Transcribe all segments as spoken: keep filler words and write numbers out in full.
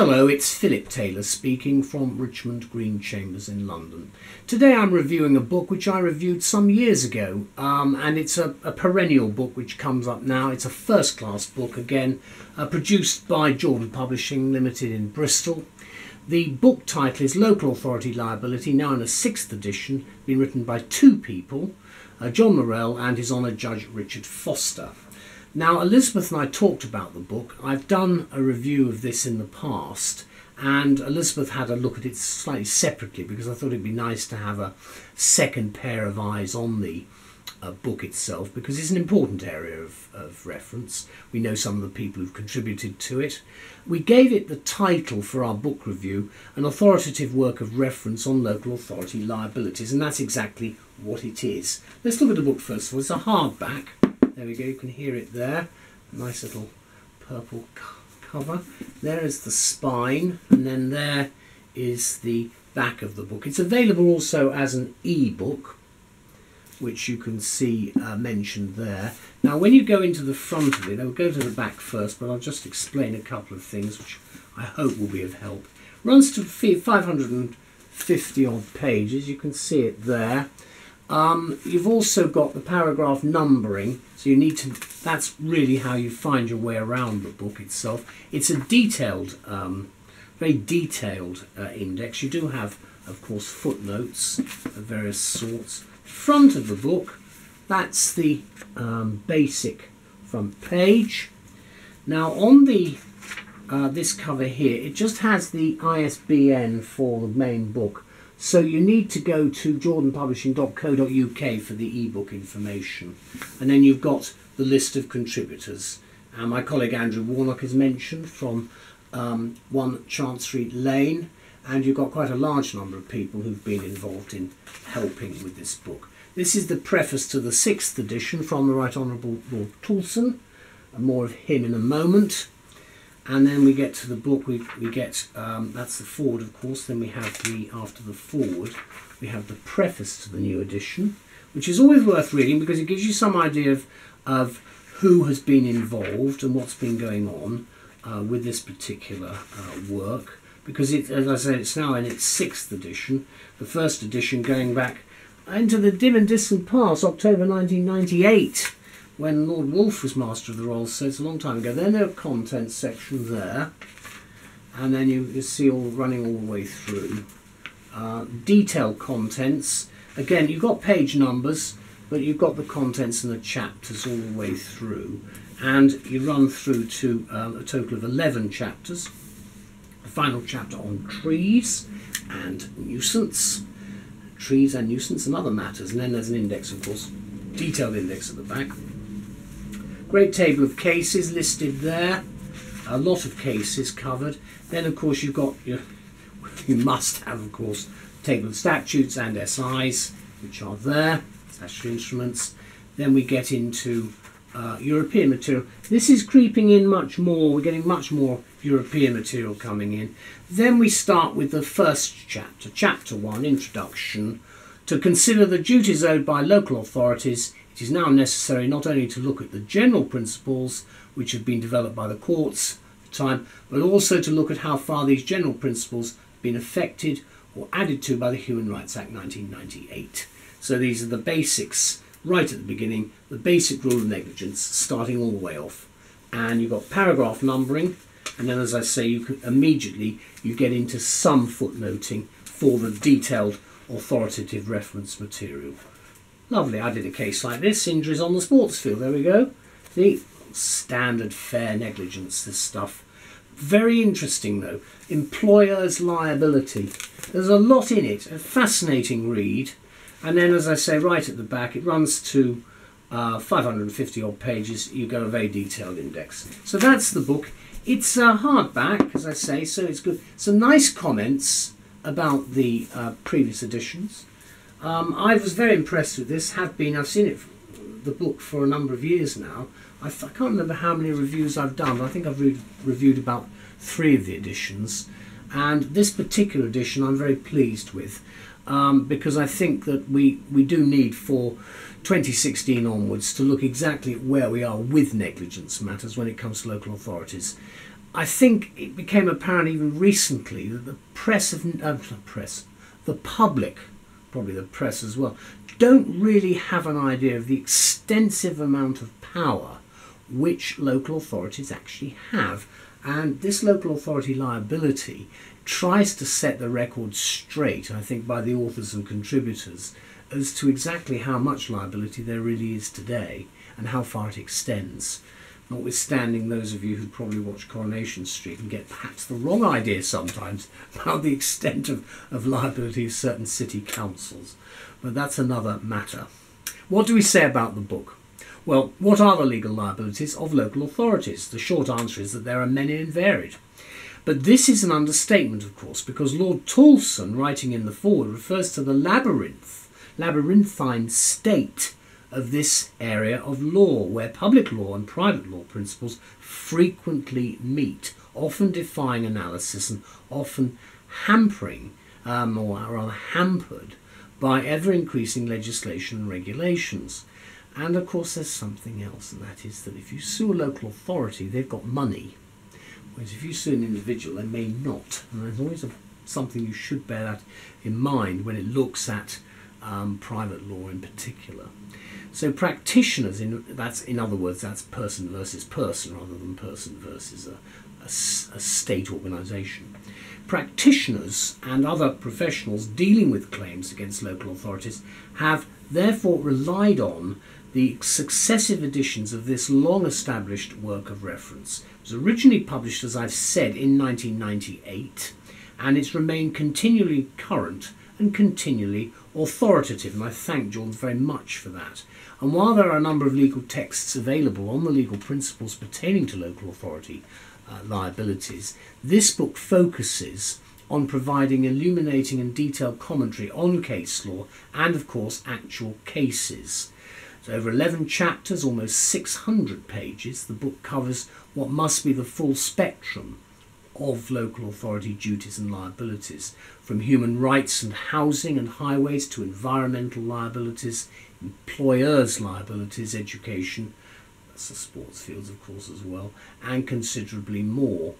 Hello, it's Philip Taylor speaking from Richmond Green Chambers in London. Today I'm reviewing a book which I reviewed some years ago, um, and it's a, a perennial book which comes up now. It's a first-class book again, uh, produced by Jordan Publishing Limited in Bristol. The book title is Local Authority Liability, now in a sixth edition, been written by two people, uh, John Morrell and His Honour Judge Richard Foster. Now, Elizabeth and I talked about the book. I've done a review of this in the past, and Elizabeth had a look at it slightly separately because I thought it'd be nice to have a second pair of eyes on the uh, book itself, because it's an important area of, of reference. We know some of the people who've contributed to it. We gave it the title for our book review, An Authoritative Work of Reference on Local Authority Liabilities, and that's exactly what it is. Let's look at the book first of all. It's a hardback. There we go, you can hear it there. Nice little purple cover. There is the spine, and then there is the back of the book. It's available also as an e-book, which you can see uh, mentioned there. Now, when you go into the front of it, I'll go to the back first, but I'll just explain a couple of things which I hope will be of help. Runs to five hundred fifty odd pages, you can see it there. Um, you've also got the paragraph numbering, so you need to, that's really how you find your way around the book itself. It's a detailed, um, very detailed uh, index. You do have, of course, footnotes of various sorts. Front of the book, that's the um, basic front page. Now on the, uh, this cover here, it just has the I S B N for the main book. So you need to go to jordan publishing dot co dot U K for the ebook information. And then you've got the list of contributors. And my colleague Andrew Warnock is mentioned from um, One Chancery Lane. And you've got quite a large number of people who've been involved in helping with this book. This is the preface to the sixth edition from the Right Honourable Lord Toulson. More of him in a moment. And then we get to the book, we, we get, um, that's the foreword of course, then we have the, after the foreword, we have the preface to the new edition, which is always worth reading because it gives you some idea of, of who has been involved and what's been going on uh, with this particular uh, work. Because, it, as I said, it's now in its sixth edition, the first edition going back into the dim and distant past, October nineteen ninety-eight. When Lord Woolf was Master of the Rolls, so it's a long time ago. Then there are contents section there, and then you, you see all running all the way through. Uh, detailed contents, again you've got page numbers, but you've got the contents and the chapters all the way through, and you run through to um, a total of eleven chapters. The final chapter on trees and nuisance, trees and nuisance and other matters, and then there's an index of course, detailed index at the back. Great table of cases listed there, a lot of cases covered. Then of course you've got, your, you must have of course, table of statutes and S Is, which are there, statutory instruments. Then we get into uh, European material. This is creeping in much more, we're getting much more European material coming in. Then we start with the first chapter, chapter one, introduction. To consider the duties owed by local authorities, it is now necessary not only to look at the general principles which have been developed by the courts at the time, but also to look at how far these general principles have been affected or added to by the Human Rights Act nineteen ninety-eight. So these are the basics right at the beginning, the basic rule of negligence starting all the way off. And you've got paragraph numbering, and then as I say, you can immediately you get into some footnoting for the detailed authoritative reference material. Lovely, I did a case like this, injuries on the sports field, there we go. The standard fair negligence, this stuff. Very interesting though, employer's liability. There's a lot in it, a fascinating read. And then as I say, right at the back, it runs to uh, five hundred fifty odd pages, you go a very detailed index. So that's the book. It's a uh, hardback, as I say, so it's good. Some nice comments about the uh, previous editions. Um, I was very impressed with this, have been, I've seen it, the book for a number of years now. I, th I can't remember how many reviews I've done, but I think I've re reviewed about three of the editions. And this particular edition I'm very pleased with, um, because I think that we, we do need for twenty sixteen onwards to look exactly at where we are with negligence matters when it comes to local authorities. I think it became apparent even recently that the press, of, uh, not press, the public, probably the press as well, don't really have an idea of the extensive amount of power which local authorities actually have. And this local authority liability tries to set the record straight, I think, by the authors and contributors as to exactly how much liability there really is today and how far it extends. Notwithstanding those of you who probably watch Coronation Street and get perhaps the wrong idea sometimes about the extent of, of liability of certain city councils. But that's another matter. What do we say about the book? Well, what are the legal liabilities of local authorities? The short answer is that there are many and varied. But this is an understatement, of course, because Lord Toulson, writing in the foreword, refers to the labyrinth, labyrinthine state of this area of law, where public law and private law principles frequently meet, often defying analysis and often hampering, um, or rather hampered, by ever-increasing legislation and regulations. And of course there's something else, and that is that if you sue a local authority, they've got money. Whereas if you sue an individual, they may not. And there's always a, something you should bear that in mind when it looks at um, private law in particular. So practitioners, in, that's, in other words, that's person versus person rather than person versus a, a, a state organisation. Practitioners and other professionals dealing with claims against local authorities have therefore relied on the successive editions of this long-established work of reference. It was originally published, as I've said, in nineteen ninety-eight, and it's remained continually current and continually authoritative, and I thank Jordan very much for that. And while there are a number of legal texts available on the legal principles pertaining to local authority uh, liabilities, this book focuses on providing illuminating and detailed commentary on case law and, of course, actual cases. So over eleven chapters, almost six hundred pages, the book covers what must be the full spectrum of local authority duties and liabilities, from human rights and housing and highways to environmental liabilities, employers' liabilities, education, that's the sports fields of course as well, and considerably more.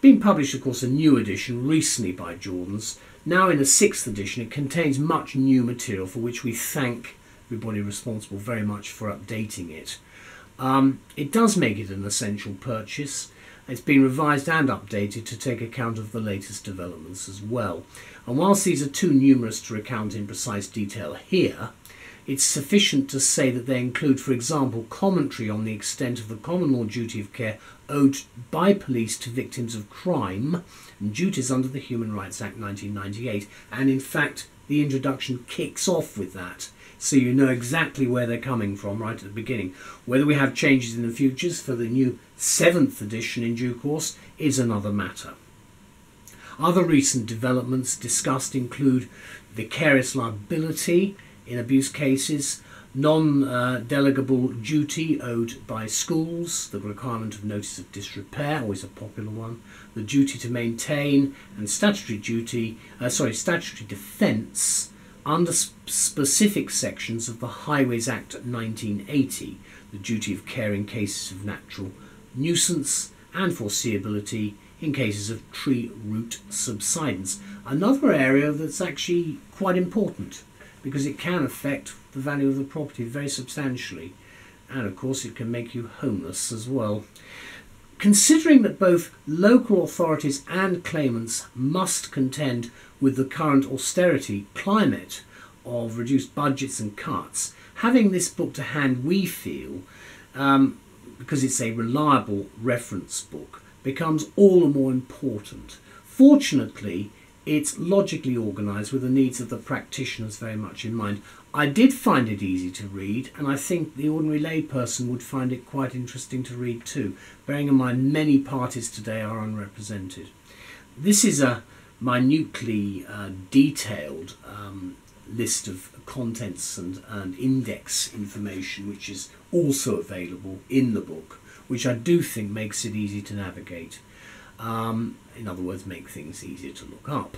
Been published, of course, a new edition recently by Jordans. Now in a sixth edition, it contains much new material for which we thank everybody responsible very much for updating it. Um, it does make it an essential purchase. It's been revised and updated to take account of the latest developments as well. And whilst these are too numerous to recount in precise detail here, it's sufficient to say that they include, for example, commentary on the extent of the common law duty of care owed by police to victims of crime and duties under the Human Rights Act nineteen ninety-eight. And in fact, the introduction kicks off with that, so you know exactly where they're coming from right at the beginning. Whether we have changes in the future for the new seventh edition in due course is another matter. Other recent developments discussed include vicarious liability in abuse cases, non-delegable duty owed by schools, the requirement of notice of disrepair, always a popular one, the duty to maintain, and statutory duty, uh, sorry, statutory defence under sp specific sections of the Highways Act nineteen eighty, the duty of care in cases of natural nuisance and foreseeability in cases of tree root subsidence. Another area that's actually quite important because it can affect the value of the property very substantially, and of course it can make you homeless as well. Considering that both local authorities and claimants must contend with the current austerity climate of reduced budgets and cuts, having this book to hand, we feel, um, because it's a reliable reference book, becomes all the more important. Fortunately, it's logically organised with the needs of the practitioners very much in mind. I did find it easy to read, and I think the ordinary layperson would find it quite interesting to read too, bearing in mind many parties today are unrepresented. This is a minutely uh, detailed um, list of contents and, and index information which is also available in the book, which I do think makes it easy to navigate. Um, in other words, make things easier to look up.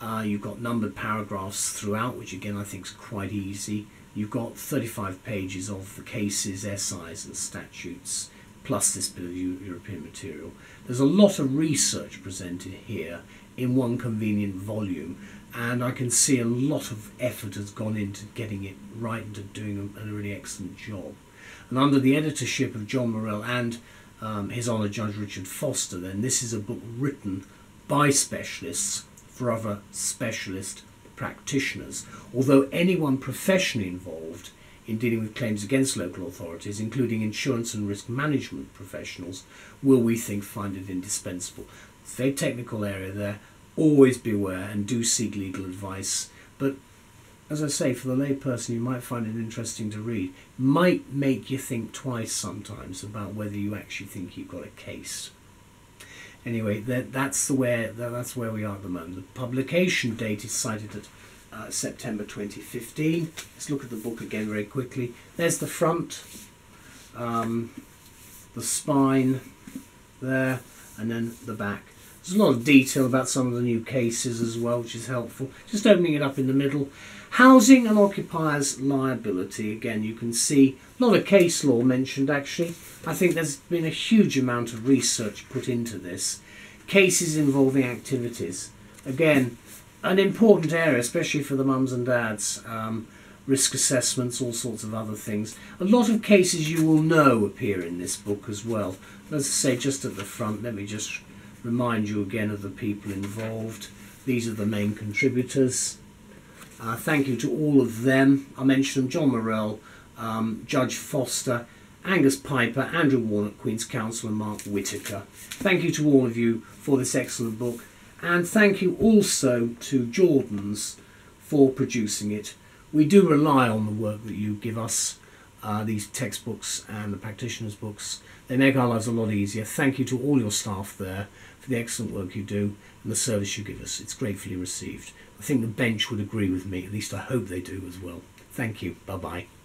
Uh, you've got numbered paragraphs throughout, which again I think is quite easy. You've got thirty-five pages of the cases, essays and statutes, plus this bit of European material. There's a lot of research presented here in one convenient volume, and I can see a lot of effort has gone into getting it right and to doing a, a really excellent job. And under the editorship of John Morrell and um, His Honour Judge Richard Foster, then this is a book written by specialists for other specialist practitioners, although anyone professionally involved in dealing with claims against local authorities, including insurance and risk management professionals, will, we think, find it indispensable. It's a very technical area there. Always beware and do seek legal advice. But as I say, for the layperson, you might find it interesting to read. Might make you think twice sometimes about whether you actually think you've got a case. Anyway, that, that's the where that's where we are at the moment. The publication date is cited at Uh, September twenty fifteen. Let's look at the book again very quickly. There's the front, um, the spine there, and then the back. There's a lot of detail about some of the new cases as well, which is helpful. Just opening it up in the middle. Housing and occupiers liability. Again, you can see a lot of case law mentioned actually. I think there's been a huge amount of research put into this. Cases involving activities. Again, an important area, especially for the mums and dads, um, risk assessments, all sorts of other things. A lot of cases you will know appear in this book as well. As I say, just at the front, let me just remind you again of the people involved. These are the main contributors. Uh, thank you to all of them. I mentioned them: John Morrell, um, Judge Foster, Angus Piper, Andrew Warnock, Queen's Counsel, and Mark Whittaker. Thank you to all of you for this excellent book. And thank you also to Jordans for producing it. We do rely on the work that you give us, uh, these textbooks and the practitioners' books. They make our lives a lot easier. Thank you to all your staff there for the excellent work you do and the service you give us. It's gratefully received. I think the bench would agree with me, at least I hope they do as well. Thank you. Bye-bye.